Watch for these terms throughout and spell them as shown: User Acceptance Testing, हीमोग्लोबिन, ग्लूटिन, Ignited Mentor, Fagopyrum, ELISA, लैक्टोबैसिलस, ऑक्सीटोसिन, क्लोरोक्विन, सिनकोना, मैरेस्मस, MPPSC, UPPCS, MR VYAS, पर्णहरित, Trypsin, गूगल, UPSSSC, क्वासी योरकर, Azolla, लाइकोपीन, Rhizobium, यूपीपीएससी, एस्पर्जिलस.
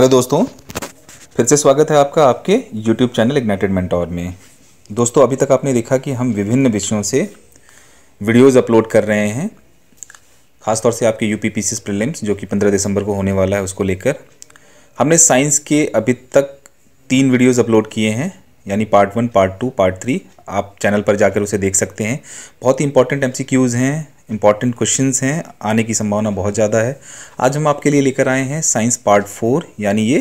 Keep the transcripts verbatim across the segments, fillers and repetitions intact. Hello दोस्तों, फिर से स्वागत है आपका आपके यूट्यूब चैनल इग्नाइटेड मेंटोर में। दोस्तों, अभी तक आपने देखा कि हम विभिन्न विषयों से वीडियोस अपलोड कर रहे हैं, खासतौर से आपके यूपीपीएससी प्रीलिम्स जो कि पंद्रह दिसंबर को होने वाला है उसको लेकर। हमने साइंस के अभी तक तीन वीडियोस अपलोड किए हैं, यानी part one, part two, part three. आप चैनल पर जाकर उसे देख सकते हैं। बहुत ही इंपॉर्टेंट एम सी क्यूज़ हैं, इंपॉर्टेंट क्वेश्चंस हैं, आने की संभावना बहुत ज़्यादा है। आज हम आपके लिए लेकर आए हैं साइंस पार्ट फोर, यानी ये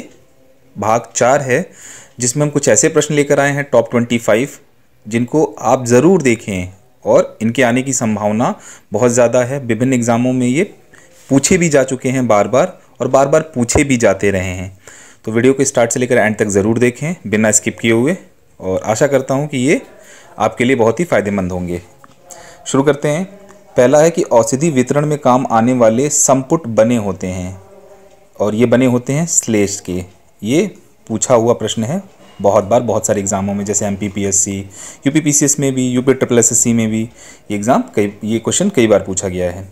भाग चार है, जिसमें हम कुछ ऐसे प्रश्न लेकर आए हैं टॉप पच्चीस, जिनको आप ज़रूर देखें और इनके आने की संभावना बहुत ज़्यादा है। विभिन्न एग्ज़ामों में ये पूछे भी जा चुके हैं बार बार और बार बार पूछे भी जाते रहे हैं। तो वीडियो को स्टार्ट से लेकर एंड तक ज़रूर देखें बिना स्किप किए हुए, और आशा करता हूँ कि ये आपके लिए बहुत ही फ़ायदेमंद होंगे। शुरू करते हैं। पहला है कि औषधि वितरण में काम आने वाले संपुट बने होते हैं, और ये बने होते हैं श्लेष के। ये पूछा हुआ प्रश्न है बहुत बार, बहुत सारे एग्ज़ामों में, जैसे एमपीपीएससी, यूपीपीसीएस में भी, UP triple S S C में भी ये एग्ज़ाम कई ये क्वेश्चन कई बार पूछा गया है।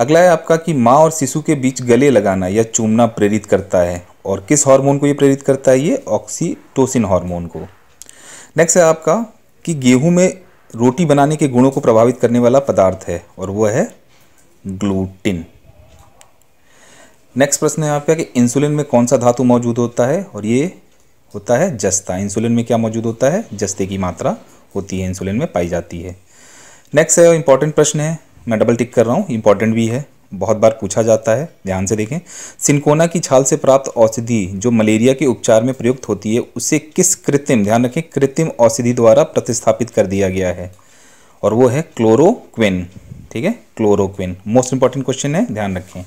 अगला है आपका कि माँ और शिशु के बीच गले लगाना या चूमना प्रेरित करता है, और किस हार्मोन को ये प्रेरित करता है? ये ऑक्सीटोसिन हार्मोन को। नेक्स्ट है आपका कि गेहूँ में रोटी बनाने के गुणों को प्रभावित करने वाला पदार्थ है, और वह है ग्लूटिन। नेक्स्ट प्रश्न है आपका कि इंसुलिन में कौन सा धातु मौजूद होता है, और ये होता है जस्ता। इंसुलिन में क्या मौजूद होता है? जस्ते की मात्रा होती है, इंसुलिन में पाई जाती है। नेक्स्ट है, इंपॉर्टेंट प्रश्न है, मैं डबल टिक कर रहा हूँ, इंपॉर्टेंट भी है, बहुत बार पूछा जाता है, ध्यान से देखें। सिनकोना की छाल से प्राप्त औषधि जो मलेरिया के उपचार में प्रयुक्त होती है, उसे किस कृत्रिम, ध्यान रखें, कृत्रिम औषधि द्वारा प्रतिस्थापित कर दिया गया है, और वो है क्लोरोक्विन। ठीक है, क्लोरोक्विन मोस्ट इंपॉर्टेंट क्वेश्चन है, ध्यान रखें।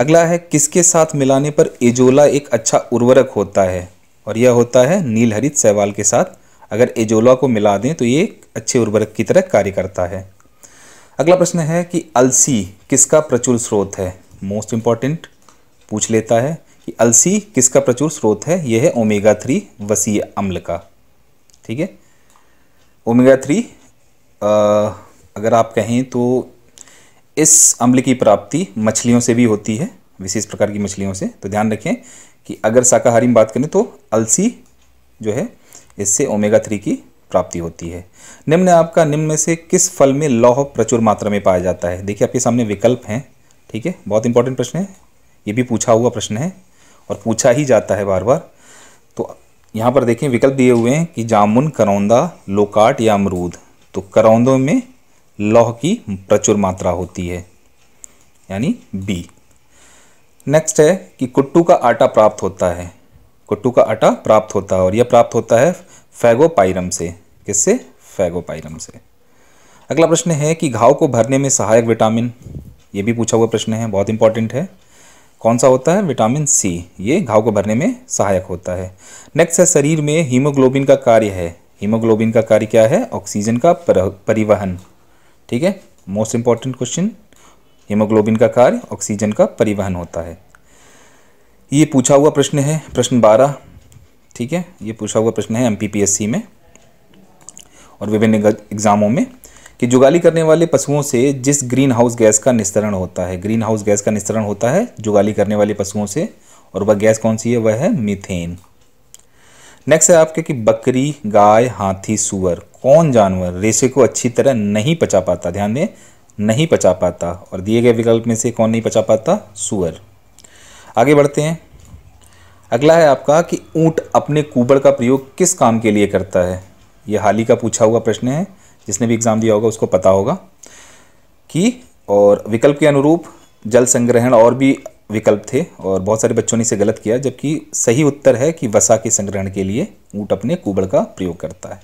अगला है, किसके साथ मिलाने पर एजोला एक अच्छा उर्वरक होता है, और यह होता है नील हरित शैवाल के साथ। अगर एजोला को मिला दें तो ये अच्छे उर्वरक की तरह कार्य करता है। अगला प्रश्न है कि अलसी किसका प्रचुर स्रोत है? मोस्ट इम्पॉर्टेंट पूछ लेता है कि अलसी किसका प्रचुर स्रोत है? यह है ओमेगा थ्री वसीय अम्ल का। ठीक है, ओमेगा थ्री अगर आप कहें तो इस अम्ल की प्राप्ति मछलियों से भी होती है, विशेष प्रकार की मछलियों से। तो ध्यान रखें कि अगर शाकाहारी में बात करें तो अलसी जो है इससे ओमेगा थ्री की प्राप्ति होती है। निम्न आपका, निम्न में से किस फल में लौह प्रचुर मात्रा में पाया जाता है? देखिए, आपके सामने विकल्प हैं। ठीक है, बहुत इंपॉर्टेंट प्रश्न है, ये भी पूछा हुआ प्रश्न है और पूछा ही जाता है बार बार। तो यहाँ पर देखें, विकल्प दिए हुए हैं कि जामुन, करौंदा, लोकाट या अमरूद। तो करौंदों में लौह की प्रचुर मात्रा होती है, यानी बी। नेक्स्ट है कि कुट्टू का आटा प्राप्त होता है, कुट्टू का आटा प्राप्त होता है, और यह प्राप्त होता है फैगोपाइरम से। किससे? फैगोपाइरम से। अगला प्रश्न है कि घाव को भरने में सहायक विटामिन, ये भी पूछा हुआ प्रश्न है, बहुत इंपॉर्टेंट है, कौन सा होता है? विटामिन सी, ये घाव को भरने में सहायक होता है। नेक्स्ट है, शरीर में हीमोग्लोबिन का कार्य है, हीमोग्लोबिन का कार्य क्या है? ऑक्सीजन का परिवहन। ठीक है, मोस्ट इंपॉर्टेंट क्वेश्चन, हीमोग्लोबिन का कार्य ऑक्सीजन का परिवहन होता है, ये पूछा हुआ प्रश्न है, प्रश्न बारह। ठीक है, ये पूछा हुआ प्रश्न है एमपीपीएससी में और विभिन्न एग्जामों में, कि जुगाली करने वाले पशुओं से जिस ग्रीन हाउस गैस का निस्तरण होता है, ग्रीन हाउस गैस का निस्तरण होता है जुगाली करने वाले पशुओं से, और वह गैस कौन सी है? वह है मीथेन। नेक्स्ट है आपके कि बकरी, गाय, हाथी, सूअर, कौन जानवर रेशे को अच्छी तरह नहीं पचा पाता? ध्यान दें, नहीं पचा पाता, और दिए गए विकल्प में से कौन नहीं पचा पाता? सूअर। आगे बढ़ते हैं। अगला है आपका कि ऊँट अपने कूबड़ का प्रयोग किस काम के लिए करता है? ये हाल ही का पूछा हुआ प्रश्न है, जिसने भी एग्ज़ाम दिया होगा उसको पता होगा कि, और विकल्प के अनुरूप जल संग्रहण और भी विकल्प थे और बहुत सारे बच्चों ने इसे गलत किया, जबकि सही उत्तर है कि वसा के संग्रहण के लिए ऊँट अपने कूबड़ का प्रयोग करता है।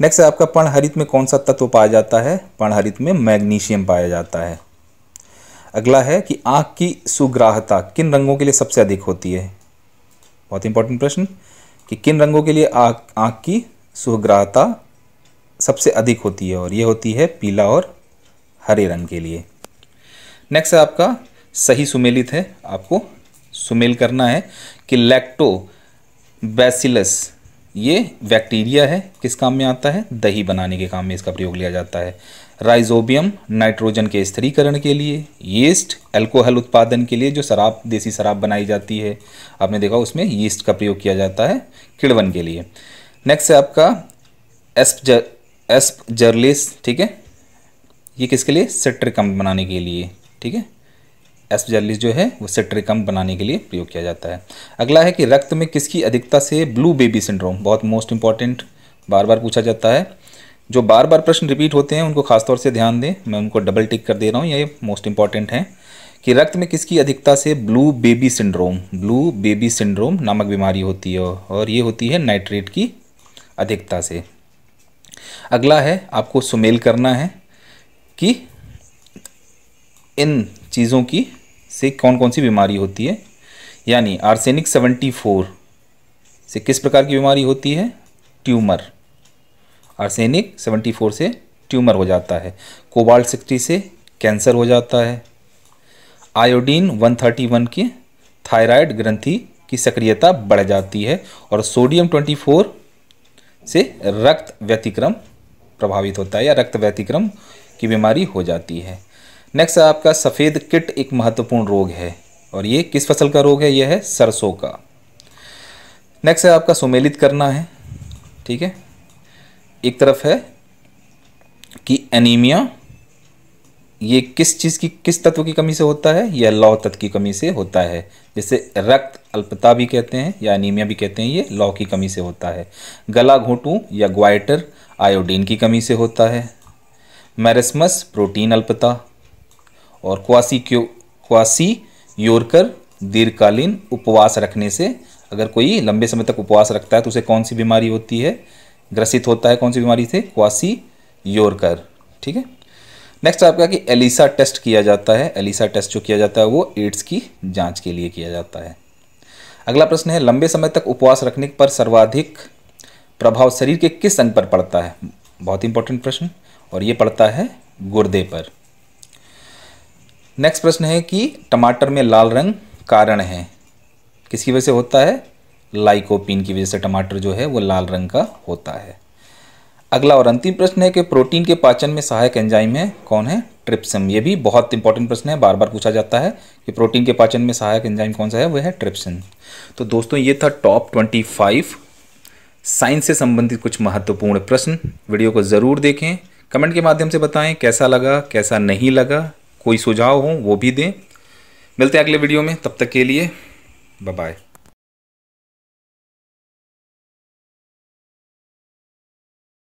नेक्स्ट है आपका, पर्णहरित में कौन सा तत्व पाया जाता है? पर्णहरित में मैग्नीशियम पाया जाता है। अगला है कि आँख की सुग्राहता किन रंगों के लिए सबसे अधिक होती है? बहुत इंपॉर्टेंट प्रश्न, कि किन रंगों के लिए आँख आँख की सुग्राहता सबसे अधिक होती है, और ये होती है पीला और हरे रंग के लिए। नेक्स्ट है आपका, सही सुमेलित है, आपको सुमेल करना है, कि लैक्टोबैसिलस ये बैक्टीरिया है, किस काम में आता है, दही बनाने के काम में इसका प्रयोग लिया जाता है। राइजोबियम नाइट्रोजन के स्थिरीकरण के लिए, यीस्ट अल्कोहल उत्पादन के लिए, जो शराब देसी शराब बनाई जाती है आपने देखा उसमें यीस्ट का प्रयोग किया जाता है किड़वन के लिए। नेक्स्ट है आपका एस्प एस्पजर्लिस, ठीक है, ये किसके लिए, सिट्रिकम बनाने के लिए, ठीक है, एस्पजर्लिस जो है वो सिट्रिकम बनाने के लिए प्रयोग किया जाता है। अगला है कि रक्त में किसकी अधिकता से ब्लू बेबी सिंड्रोम, बहुत मोस्ट इंपॉर्टेंट, बार बार पूछा जाता है, जो बार बार प्रश्न रिपीट होते हैं उनको खासतौर से ध्यान दें, मैं उनको डबल टिक कर दे रहा हूँ, ये मोस्ट इंपॉर्टेंट हैं कि रक्त में किसकी अधिकता से blue baby syndrome, blue baby syndrome नामक बीमारी होती है, और ये होती है नाइट्रेट की अधिकता से। अगला है आपको सुमेल करना है कि इन चीज़ों की से कौन कौन सी बीमारी होती है, यानी आर्सेनिक चौहत्तर से किस प्रकार की बीमारी होती है, ट्यूमर, आर्सेनिक चौहत्तर से ट्यूमर हो जाता है, कोबाल्ट साठ से कैंसर हो जाता है, आयोडीन एक सौ इकतीस की थायराइड ग्रंथि की सक्रियता बढ़ जाती है, और सोडियम चौबीस से रक्त व्यतिक्रम प्रभावित होता है या रक्त व्यतिक्रम की बीमारी हो जाती है। नेक्स्ट आपका सफ़ेद किट एक महत्वपूर्ण रोग है, और ये किस फसल का रोग है, यह है सरसों का। नेक्स्ट है आपका सुमेलित करना है, ठीक है, एक तरफ है कि एनीमिया, ये किस चीज़ की, किस तत्व की कमी से होता है, यह लौह तत्व की कमी से होता है, जिसे रक्त अल्पता भी कहते हैं या एनीमिया भी कहते हैं, ये लौह की कमी से होता है। गला घोंटू या ग्वाइटर आयोडीन की कमी से होता है। मैरेस्मस प्रोटीन अल्पता, और क्वासी क्यो क्वासी योरकर दीर्घकालीन उपवास रखने से, अगर कोई लंबे समय तक उपवास रखता है तो उसे कौन सी बीमारी होती है, ग्रसित होता है कौन सी बीमारी से, क्वासी योरकर, ठीक है। नेक्स्ट आपका कि एलिसा टेस्ट किया जाता है, एलिसा टेस्ट जो किया जाता है वो एड्स की जांच के लिए किया जाता है। अगला प्रश्न है लंबे समय तक उपवास रखने पर सर्वाधिक प्रभाव शरीर के किस अंग पर पड़ता है, बहुत इंपॉर्टेंट प्रश्न, और ये पड़ता है गुर्दे पर। नेक्स्ट प्रश्न है कि टमाटर में लाल रंग कारण है, किसकी वजह से होता है, लाइकोपीन की वजह से टमाटर जो है वो लाल रंग का होता है। अगला और अंतिम प्रश्न है कि प्रोटीन के पाचन में सहायक एंजाइम है, कौन है, ट्रिप्सिन। ये भी बहुत इंपॉर्टेंट प्रश्न है, बार बार पूछा जाता है कि प्रोटीन के पाचन में सहायक एंजाइम कौन सा है, वह है ट्रिप्सिन। तो दोस्तों ये था टॉप ट्वेंटी फाइव साइंस से संबंधित कुछ महत्वपूर्ण प्रश्न। वीडियो को ज़रूर देखें, कमेंट के माध्यम से बताएं कैसा लगा कैसा नहीं लगा, कोई सुझाव हो वो भी दें। मिलते हैं अगले वीडियो में, तब तक के लिए बाय बाय।